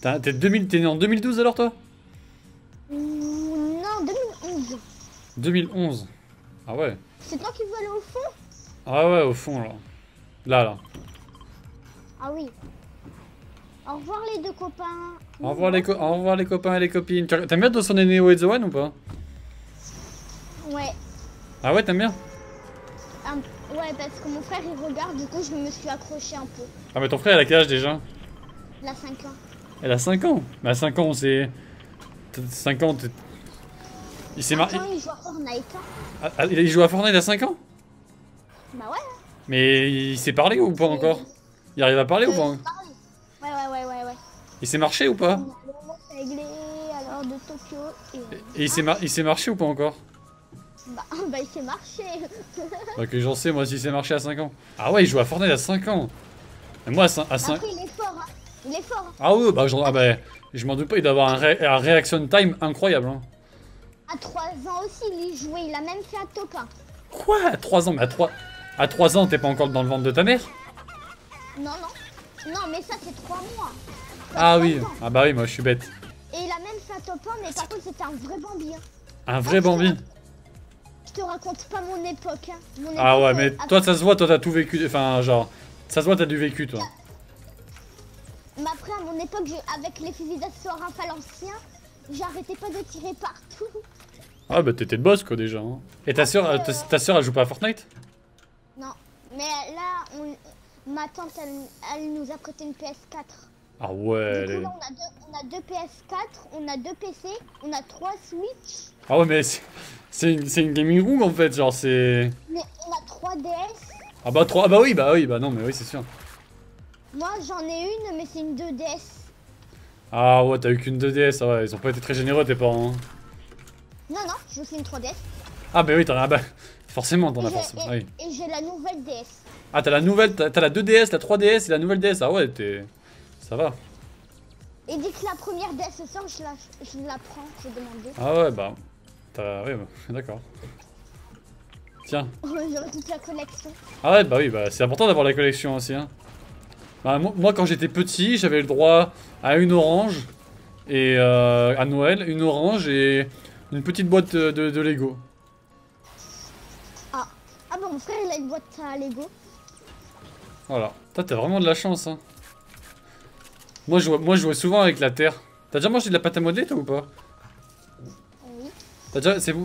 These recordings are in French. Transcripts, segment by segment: T'es en 2012 alors toi? Non, 2011. 2011. Ah ouais. C'est toi qui veux aller au fond? Ah ouais, au fond là. Là, là. Ah oui. Au revoir les deux copains. Au revoir les, copains et les copines. T'aimes bien Dawson et Neo et The One ou pas? Ouais. Ah ouais, t'aimes bien? Ouais, parce que mon frère il regarde, du coup je me suis accroché un peu. Ah mais ton frère il a quel âge déjà? Il a 5 ans. Elle a 5 ans? Mais à 5 ans c'est... 5 ans t'es... Il s'est marié... il joue à Fortnite hein. Ah, il joue à Fortnite à 5 ans? Bah ouais. Mais il s'est parlé ou pas encore? Il arrive à parler ou pas? Ouais. Il s'est marché ou pas? Et il s'est marché ou pas encore? Bah il s'est marché. Bah que j'en sais moi s'il s'est marché à 5 ans. Ah ouais il joue à Fortnite à 5 ans. Et moi à 5 ans... Après il est fort hein. Il est fort hein. Ah ouais bah, genre, ah, bah je m'en doute pas, il doit avoir un reaction time incroyable hein. À 3 ans aussi il y jouait, il a même fait un top 1. Quoi? À 3 ans? Mais à 3 ans t'es pas encore dans le ventre de ta mère? Non non. Non mais ça c'est 3 mois. Ah oui. Ah bah oui moi je suis bête. Et il a même fait un top 1 mais par contre c'était un vrai Bambi hein. Un vrai Bambi? Je te raconte pas mon époque, hein. Mon époque ah ouais, mais toi ça se voit, toi t'as tout vécu, enfin genre, ça se voit t'as du vécu toi. Mais après à mon époque, avec les fusils d'assaut rafalancien, j'arrêtais pas de tirer partout. Ah bah t'étais de boss quoi déjà. Hein. Et ta soeur, elle joue pas à Fortnite? Non, mais là, ma tante elle nous a prêté une PS4. Ah ouais. Du coup, là, on a deux PS4, on a deux PC, on a 3 Switch. Ah ouais mais c'est une gaming room en fait, genre c'est... Mais on a 3 DS. Ah bah 3, bah oui, non mais oui c'est sûr. Moi j'en ai une mais c'est une 2DS. Ah ouais t'as eu qu'une 2DS, ah ouais ils ont pas été très généreux tes parents. Hein. Non j'ai aussi une 3DS. Ah bah oui t'en as, bah forcément t'en as forcément. Et, oui. Et j'ai la nouvelle DS. Ah t'as la nouvelle, t'as la 2DS, la 3DS et la nouvelle DS, ah ouais t'es... Ça va. Et dès que la première DS sort, je la prends, j'ai demandé. Ah ouais, bah. T'as. Oui, bah, d'accord. Tiens. J'aurais toute la collection. Ah ouais, bah oui, bah c'est important d'avoir la collection aussi. Hein. Bah, moi, quand j'étais petit, j'avais le droit à une orange. Et à Noël, une orange et une petite boîte de Lego. Ah. Ah bah, mon frère, il a une boîte à Lego. Voilà. T'as vraiment de la chance, hein. Moi, je jouais souvent avec la terre. T'as déjà mangé de la pâte à modeler, toi, ou pas? Oui.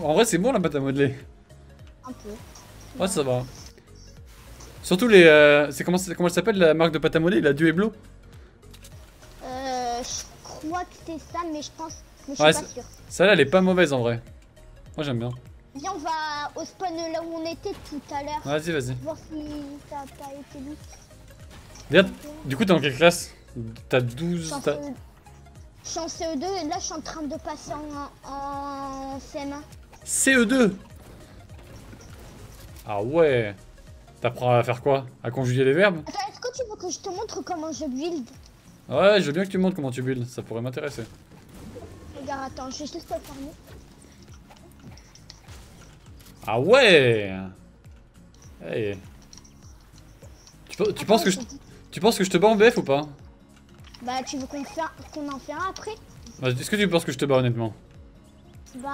En vrai, c'est bon, la pâte à modeler. Un peu. Ouais, ouais. Ça va. Surtout les... Comment elle s'appelle, la marque de pâte à modeler? La Dueblo? Je crois que c'est ça, mais je pense... Mais je suis pas sûre. Celle-là, elle est pas mauvaise, en vrai. Moi, j'aime bien. Viens, on va au spawn là où on était tout à l'heure. Vas-y. Voir si ça a pas été lu. D'ailleurs, du coup, t'es en quelle classe? T'as 12... Je suis en CE2 et là je suis en train de passer en CM1. CE2? Ah ouais. T'apprends à faire quoi? À conjuguer les verbes? Attends, est-ce que tu veux que je te montre comment je build? Ouais, je veux bien que tu montres comment tu build, ça pourrait m'intéresser. Regarde, attends, je vais juste te fermer. Ah ouais. Hey. Tu penses que je te bats en BF ou pas? Bah tu veux qu'on en fait un après? Est-ce que tu penses que je te bats honnêtement? Bah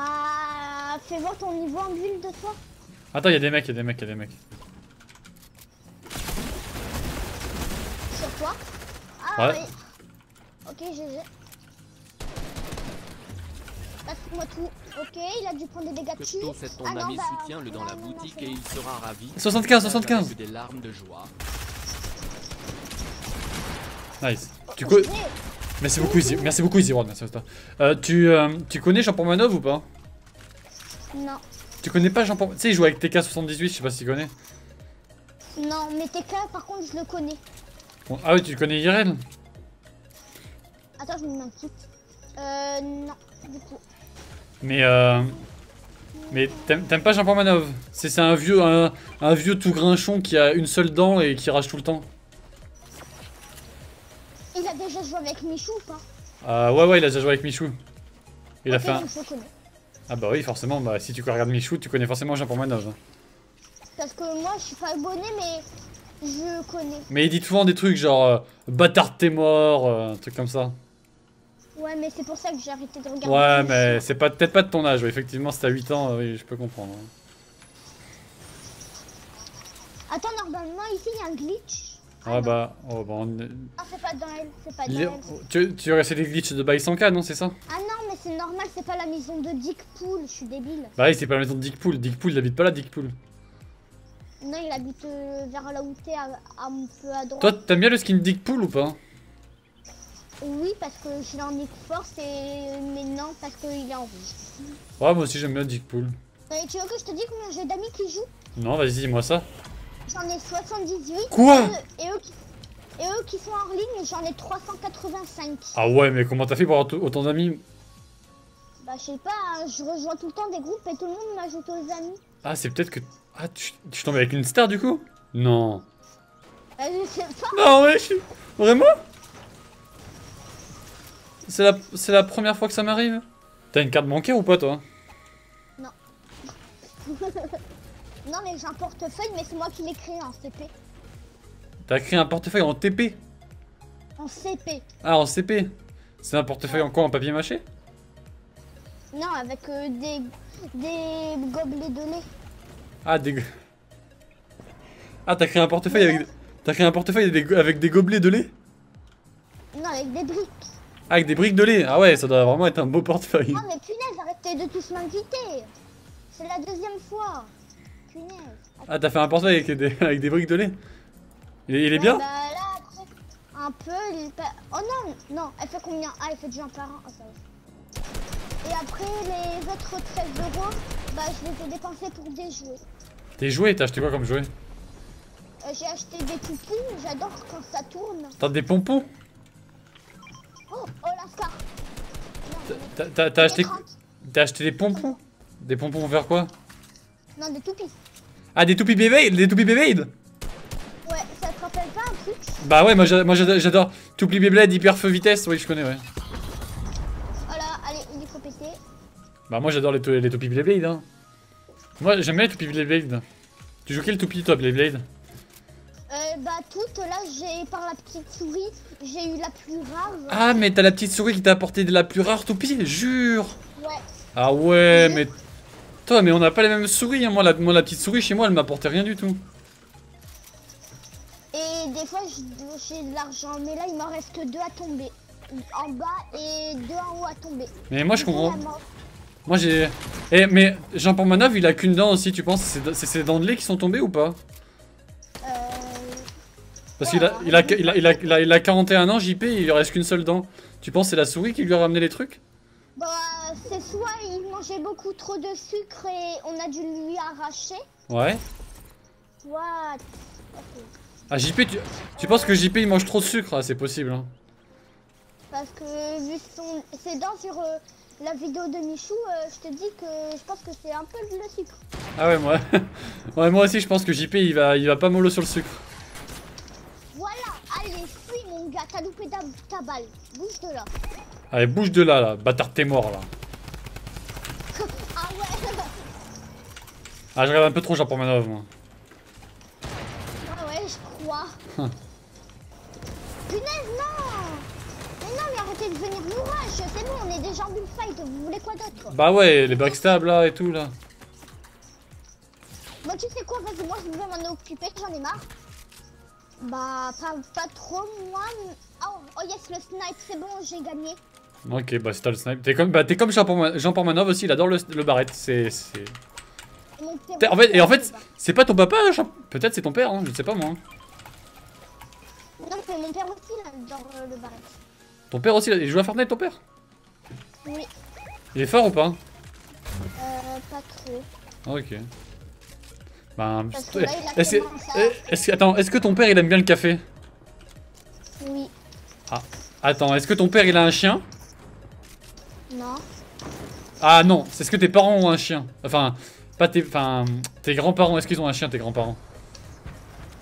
fais voir ton niveau en build de toi. Attends y'a des mecs. Sur toi? Ah ouais. Ok GG. Passe-moi tout. Ok il a dû prendre des dégâts dessus. Ah non bah soutient-le dans la boutique et il sera ravi. 75. Des larmes de joie. Nice. Tu connais... Merci beaucoup Easy World, merci à toi. Tu connais Jean Pormanove ou pas? Non. Tu connais pas Jean Pormanove? Tu sais il joue avec TK 78, je sais pas si tu connais. Non mais TK par contre je le connais. Bon, ah oui tu connais Irel? Attends je me mets un petit. Non du coup. Mais t'aimes pas Jean Pormanove? C'est un vieux tout grinchon qui a une seule dent et qui rage tout le temps. Il a déjà joué avec Michou ou pas? Ouais il a déjà joué avec Michou. Il a fait un... Ah bah oui forcément, bah si tu regardes Michou, tu connais forcément Jean Pormanove. Parce que moi je suis pas abonné mais je connais. Mais il dit souvent des trucs genre bâtard t'es mort, un truc comme ça. Ouais, mais c'est pour ça que j'ai arrêté de regarder. Ouais, mais c'est peut-être pas de ton âge. Effectivement, si t'as 8 ans, oui, je peux comprendre. Attends, normalement, ici, il y a un glitch. Ah, ah bah... Oh, bah on... Ah, c'est pas dans elle, c'est pas dans elle. Tu aurais essayé les glitches de Bison K, non, c'est ça? Ah non, mais c'est normal, c'est pas la maison de Deadpool, je suis débile. Bah oui, c'est pas la maison de Deadpool. Deadpool, il habite pas là, Deadpool. Non, il habite vers là où t'es, un peu à droite. Toi, t'aimes bien le skin Deadpool ou pas? Oui, parce que je l'ai en X-Force, mais non, parce qu'il est en rouge. Ouais, moi aussi, j'aime bien Deadpool. Et tu veux que je te dise combien j'ai d'amis qui jouent? Non, vas-y, dis-moi ça. J'en ai 78. Quoi? Et eux qui sont en ligne, j'en ai 385. Ah ouais, mais comment t'as fait pour avoir autant d'amis? Bah je sais pas, hein, je rejoins tout le temps des groupes et tout le monde m'ajoute aux amis. Ah c'est peut-être que... Ah tu tombes avec une star du coup? Non. Bah je sais pas. Non mais je suis... Vraiment? C'est la première fois que ça m'arrive. T'as une carte bancaire ou pas toi? Non. Non mais j'ai un portefeuille, mais c'est moi qui l'ai créé en CP. T'as créé un portefeuille en TP? En CP. Ah en CP. C'est un portefeuille en quoi? En papier mâché? Non, avec des gobelets de lait. Ah t'as créé un portefeuille avec... T'as créé un portefeuille avec des gobelets de lait? Non, avec des briques. Ah, avec des briques de lait? Ah ouais, ça doit vraiment être un beau portefeuille. Non mais punaise, arrêtez de tous m'inviter. C'est la deuxième fois. Ah t'as fait un portefeuille avec des briques de lait? Il est ouais, bien bah là, après, un peu, il est pas... Oh non, non, elle fait combien? Ah, elle fait du 1 par 1. Ah, ça va. Et après, les autres 13 euros, bah je les ai dépensés pour des jouets. Des jouets? T'as acheté quoi comme jouets? J'ai acheté des poupons, j'adore quand ça tourne. T'as des pompons? Oh, Lascar. T'as acheté des pompons? Des pompons vers quoi? Non, des toupies. Ah, des toupies Beyblade? Des toupies Beyblade? Ouais, ça te rappelle pas un truc? Bah ouais, moi j'adore. Toupies Beyblade, hyper feu vitesse, oui je connais, ouais. Voilà, allez, il est trop pété. Bah moi j'adore les toupies Beyblade, hein. Moi j'aime bien les toupies Beyblade. Tu joues quel toupie toi, Beyblade? Bah toutes, là j'ai par la petite souris, j'ai eu la plus rare. Ah, mais t'as la petite souris qui t'a apporté de la plus rare toupie, jure? Ouais. Ah ouais, jure. Mais... Toi, mais on n'a pas les mêmes souris, hein. Moi la petite souris chez moi elle m'apportait rien du tout. Et des fois j'ai de l'argent, mais là il m'en reste que 2 à tomber. En bas et 2 en haut à tomber. Mais moi je comprends. Moi j'ai... Eh mais Jean Pormanove il a qu'une dent aussi, tu penses c'est ses dents de lait qui sont tombées ou pas? Parce qu'il a 41 ans JP, il lui reste qu'une seule dent. Tu penses c'est la souris qui lui a ramené les trucs? Bah, c'est soit il mangeait beaucoup trop de sucre et on a dû lui arracher. Ouais. What? Okay. Ah, JP, tu penses que JP il mange trop de sucre? Ah, c'est possible. Hein. Parce que vu ses dents sur la vidéo de Michou, je te dis que je pense que c'est un peu le sucre. Ah ouais, moi ouais, moi aussi je pense que JP il va pas mollo sur le sucre. Voilà, allez, fuis mon gars, t'as loupé ta balle. Bouge de là. Allez, bouge de là, là. Bâtard, t'es mort, là. Ah ouais. Ah, je rêve un peu trop Jean Pormanove, moi. Ah ouais, je crois. Punaise, non. Mais non, mais arrêtez de venir nous rush. C'est bon, on est déjà en bullfight. Vous voulez quoi d'autre? Bah ouais, les backstabs, là, et tout, là. Bah tu sais quoi, vas-y, moi, je vais m'en occuper, j'en ai marre. Bah, pas trop, moi. Oh yes, le snipe, c'est bon, j'ai gagné. Ok, bah c'est toi le snipe. T'es comme Jean Pormanove aussi, il adore le barrette. C'est... En fait, c'est pas ton papa, hein, peut-être c'est ton père, hein, je sais pas moi. Non, c'est mon père aussi, il adore le barrette. Ton père aussi, il joue à Fortnite, ton père? Oui. Il est fort ou pas? Pas trop. Ok. Ben, est-ce que ton père il aime bien le café? Oui. Ah, attends, est-ce que ton père il a un chien? Non. Ah non, c'est ce que tes parents ont un chien? Enfin, pas tes... Enfin, tes grands-parents, est-ce qu'ils ont un chien, tes grands-parents?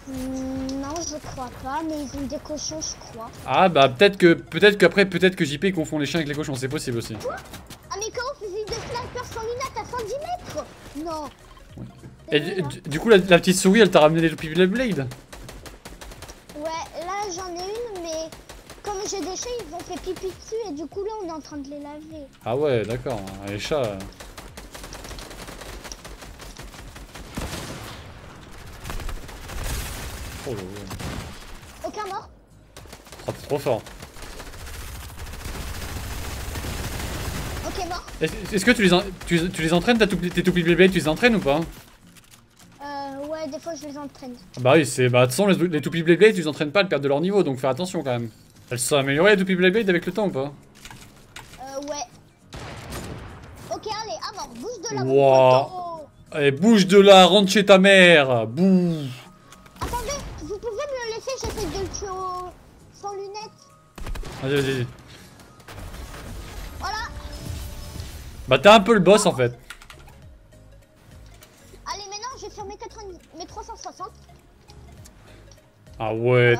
Non, je crois pas, mais ils ont des cochons, je crois. Ah bah, peut-être que JP confond les chiens avec les cochons, c'est possible aussi. Quoi? Ah mais comment fusil de sniper sans lunettes à 110 mètres? Non. Oui. Et du coup, la petite souris, elle t'a ramené les toupies Beyblade? Ouais, là j'en ai une, mais comme j'ai chez des chats, ils ont fait pipi dessus et du coup là on est en train de les laver. Ah ouais d'accord, les chats... Oh là là. Aucun mort. Oh t'es trop fort. Ok mort. Est-ce que tu les entraînes, tes toupies Beyblade, tu les entraînes ou pas? Ouais des fois je les entraîne. Bah oui c'est... Bah de toute façon les toupies Beyblade tu les entraînes pas, elles perdent de leur niveau donc fais attention quand même. Elles se sont améliorées les toupies Beyblade avec le temps ou pas? Ouais. Ok allez, à mort, bouge de là. Wow. Allez bouge de là, rentre chez ta mère. Bouh. Attendez, vous pouvez me le laisser, j'essaie de le tuer au... sans lunettes. Vas-y vas-y. Voilà. Bah t'es un peu le boss en fait. Allez maintenant je vais faire mes 360. Ah ouais,